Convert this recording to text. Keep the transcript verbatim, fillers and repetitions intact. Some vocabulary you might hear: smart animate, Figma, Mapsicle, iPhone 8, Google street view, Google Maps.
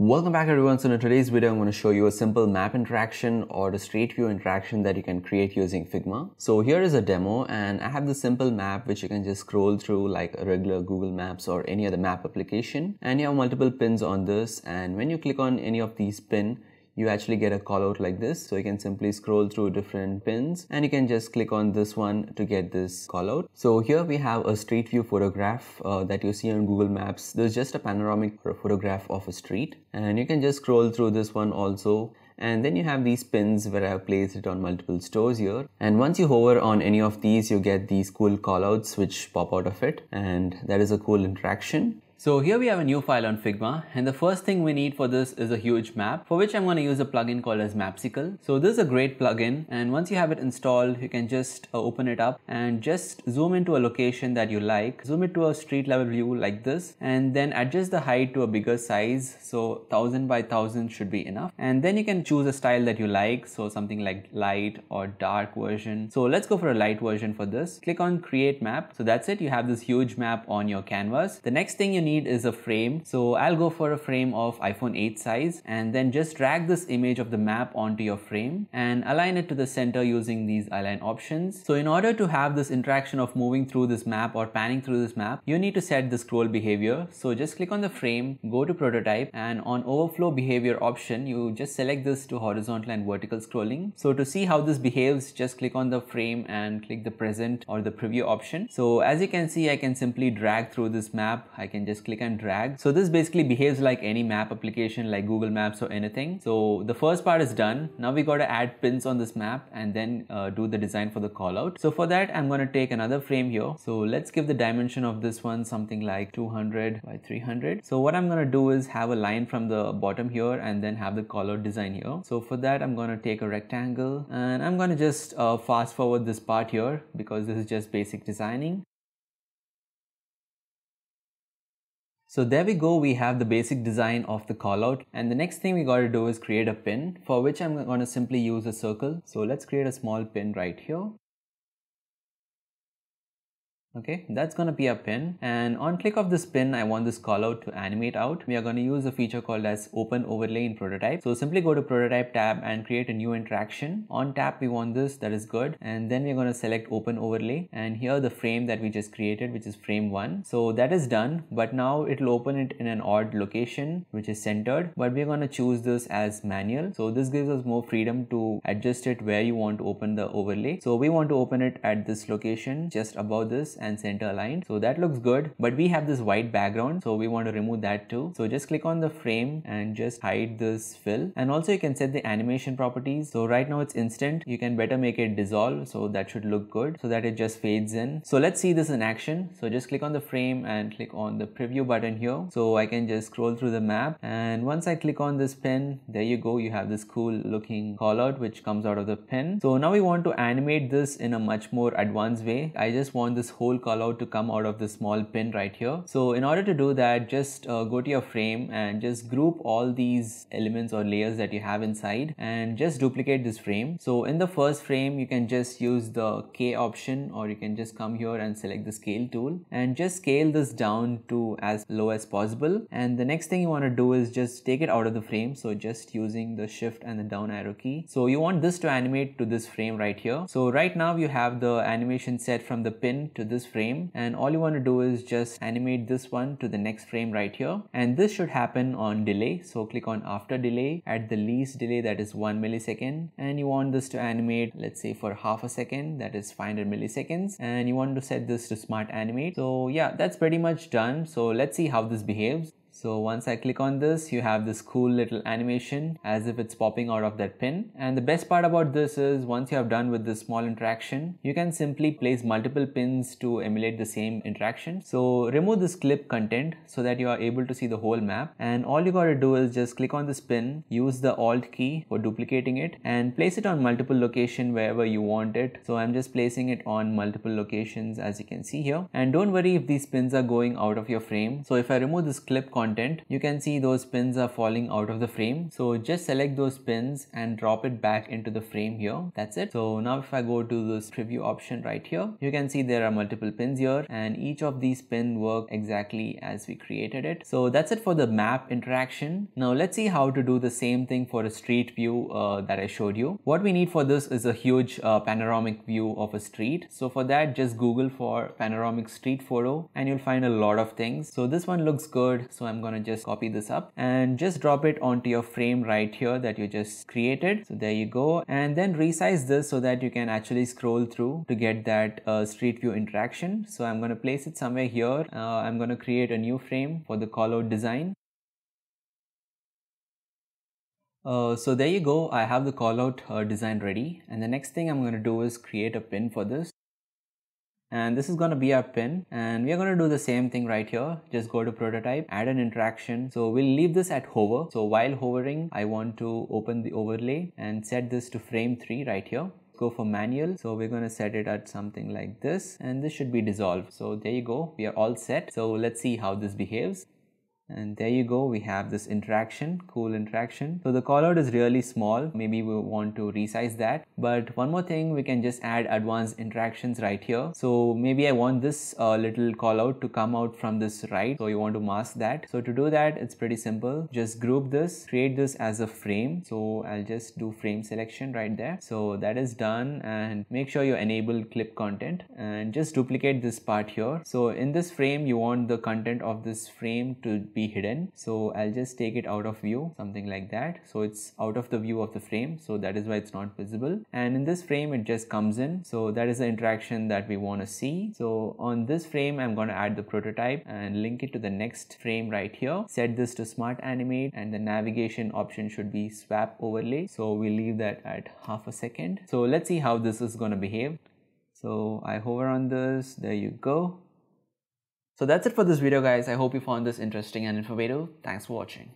Welcome back everyone. So in today's video, I'm going to show you a simple map interaction or a street view interaction that you can create using Figma. So here is a demo and I have this simple map which you can just scroll through like a regular Google Maps or any other map application. And you have multiple pins on this, and when you click on any of these pins, you actually get a callout like this. So you can simply scroll through different pins and you can just click on this one to get this callout. So here we have a street view photograph uh, that you see on Google Maps. There's just a panoramic photograph of a street, and you can just scroll through this one also. And then you have these pins where I have placed it on multiple stores here. And once you hover on any of these, you get these cool callouts which pop out of it. And that is a cool interaction. So here we have a new file on Figma, and the first thing we need for this is a huge map, for which I'm going to use a plugin called as Mapsicle. So this is a great plugin, and once you have it installed, you can just uh, open it up and just zoom into a location that you like. Zoom it to a street level view like this, and then adjust the height to a bigger size. So one thousand by one thousand should be enough. And then you can choose a style that you like, so something like light or dark version. So let's go for a light version for this. Click on create map. So that's it. You have this huge map on your canvas. The next thing you need need is a frame. So I'll go for a frame of iPhone eight size, and then just drag this image of the map onto your frame and align it to the center using these align options. So in order to have this interaction of moving through this map or panning through this map, you need to set the scroll behavior. So just click on the frame, go to prototype, and on overflow behavior option, you just select this to horizontal and vertical scrolling. So to see how this behaves, just click on the frame and click the present or the preview option. So as you can see, I can simply drag through this map. I can just click and drag. So this basically behaves like any map application like Google Maps or anything. So the first part is done. Now we got to add pins on this map and then uh, do the design for the callout. So for that, I'm going to take another frame here. So let's give the dimension of this one something like two hundred by three hundred. So what I'm going to do is have a line from the bottom here and then have the callout design here. So for that, I'm going to take a rectangle, and I'm going to just uh, fast forward this part here because this is just basic designing. So there we go, we have the basic design of the callout, and the next thing we got to do is create a pin, for which I'm going to simply use a circle. So let's create a small pin right here. Okay, that's going to be a pin, and on click of this pin, I want this callout to animate out. We are going to use a feature called as open overlay in prototype. So simply go to prototype tab and create a new interaction. On tap, we want this, that is good. And then we're going to select open overlay, and here the frame that we just created, which is frame one. So that is done, but now it'll open it in an odd location, which is centered, but we're going to choose this as manual. So this gives us more freedom to adjust it where you want to open the overlay. So we want to open it at this location, just above this, and center aligned. So that looks good, but we have this white background, so we want to remove that too. So just click on the frame and just hide this fill, and also you can set the animation properties. So right now it's instant, you can better make it dissolve, so that should look good, so that it just fades in. So let's see this in action. So just click on the frame and click on the preview button here. So I can just scroll through the map, and once I click on this pin, there you go, you have this cool looking callout which comes out of the pin. So now we want to animate this in a much more advanced way. I just want this whole callout to come out of the small pin right here. So in order to do that, just uh, go to your frame and just group all these elements or layers that you have inside, and just duplicate this frame. So in the first frame, you can just use the K option, or you can just come here and select the scale tool and just scale this down to as low as possible. And the next thing you want to do is just take it out of the frame. So just using the shift and the down arrow key. So you want this to animate to this frame right here. So right now you have the animation set from the pin to this frame, and all you want to do is just animate this one to the next frame right here, and this should happen on delay. So click on after delay, at the least delay, that is one millisecond, and you want this to animate, let's say for half a second, that is five hundred milliseconds, and you want to set this to smart animate. So yeah, that's pretty much done. So let's see how this behaves. So once I click on this, you have this cool little animation as if it's popping out of that pin. And the best part about this is once you have done with this small interaction, you can simply place multiple pins to emulate the same interaction. So remove this clip content so that you are able to see the whole map. And all you got to do is just click on this pin, use the Alt key for duplicating it, and place it on multiple locations wherever you want it. So I'm just placing it on multiple locations as you can see here. And don't worry if these pins are going out of your frame. So if I remove this clip content, content, you can see those pins are falling out of the frame. So just select those pins and drop it back into the frame here. That's it. So now if I go to this preview option right here, you can see there are multiple pins here, and each of these pins work exactly as we created it. So that's it for the map interaction. Now let's see how to do the same thing for a street view uh, that I showed you. What we need for this is a huge uh, panoramic view of a street. So for that, just Google for panoramic street photo and you'll find a lot of things. So this one looks good, so I'm gonna just copy this up and just drop it onto your frame right here that you just created. So there you go, and then resize this so that you can actually scroll through to get that uh, street view interaction. So I'm gonna place it somewhere here. uh, I'm gonna create a new frame for the callout design. Uh, so there you go, I have the callout uh, design ready, and the next thing I'm going to do is create a pin for this. And this is going to be our pin, and we are going to do the same thing right here. Just go to prototype, add an interaction. So we'll leave this at hover. So while hovering, I want to open the overlay and set this to frame three right here. Go for manual. So we're going to set it at something like this, and this should be dissolved. So there you go, we are all set. So let's see how this behaves. And there you go, we have this interaction, cool interaction. So the callout is really small, maybe we want to resize that. But one more thing, we can just add advanced interactions right here. So maybe I want this uh, little callout to come out from this right, so you want to mask that. So to do that, it's pretty simple. Just group this, create this as a frame. So I'll just do frame selection right there. So that is done, and make sure you enable clip content and just duplicate this part here. So in this frame, you want the content of this frame to be hidden. So I'll just take it out of view, something like that. So it's out of the view of the frame, so that is why it's not visible. And in this frame, it just comes in. So that is the interaction that we want to see. So on this frame, I'm going to add the prototype and link it to the next frame right here. Set this to smart animate, and the navigation option should be swap overlay. So we leave that at half a second. So let's see how this is going to behave. So I hover on this, there you go. So that's it for this video, guys. I hope you found this interesting and informative. Thanks for watching.